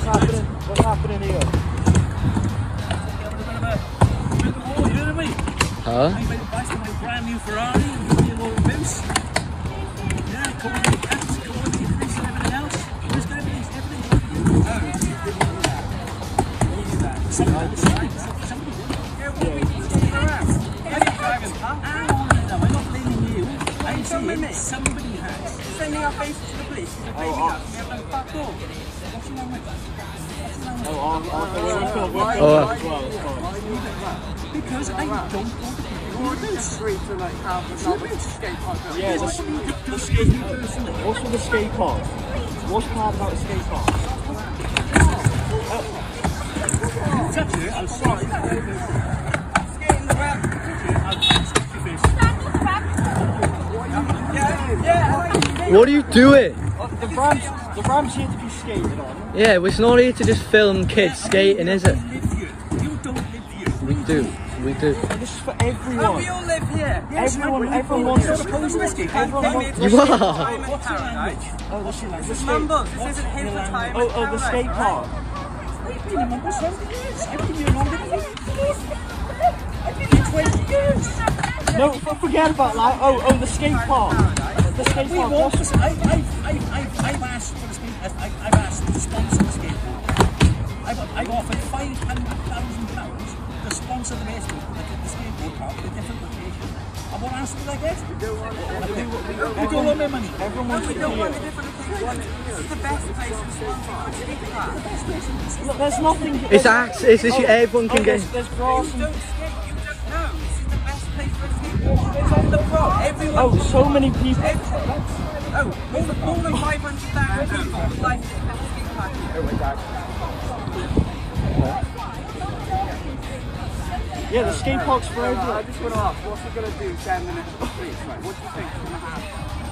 What's happening here? You know what I mean? Huh? I made it back in my brand new Ferrari, you know what it is? Yeah, come on, come on, you finish and everything else. Just everything. Somebody has. Sending our faces to the police. Oh, because I don't want to be street to like have skate park. Yeah, the skate park. What's with the skate park? What's hard about the skate park? Touch it, I'm sorry. Skating the ramp. Yeah. What are you doing? The ram's here to be skated on. Yeah, well, it's not here to just film kids skating, is it? You don't live here. We do. This is for everyone. Oh, we all live here. Yes, everyone wants to skate. You are. What's your language? Oh, what's your language? This isn't here for time. Oh, the skate park. I've been here 70 years. I've been here longer than I've been here 20 years. No, forget about that. Oh, the skate park. The skate park. I've asked for the skate. I've asked to sponsor the skate park. I've offered £500,000 to sponsor the baseball like at the skateboard park at a different location. And what else did I get? We don't want their money. Everyone wants a different location. It's the best place in the park. Look, there's nothing. It's access. Everyone can get. There's grass. You don't skate. You don't know. This is the best place for. It's on the block. Everyone. Oh, so many people. More than 500,000 people like this skate park. Oh my God. Yeah, the skate park's for everyone. I just want to ask, what's it going to do 10 minutes of the streets? Like, what do you think it's going to happen?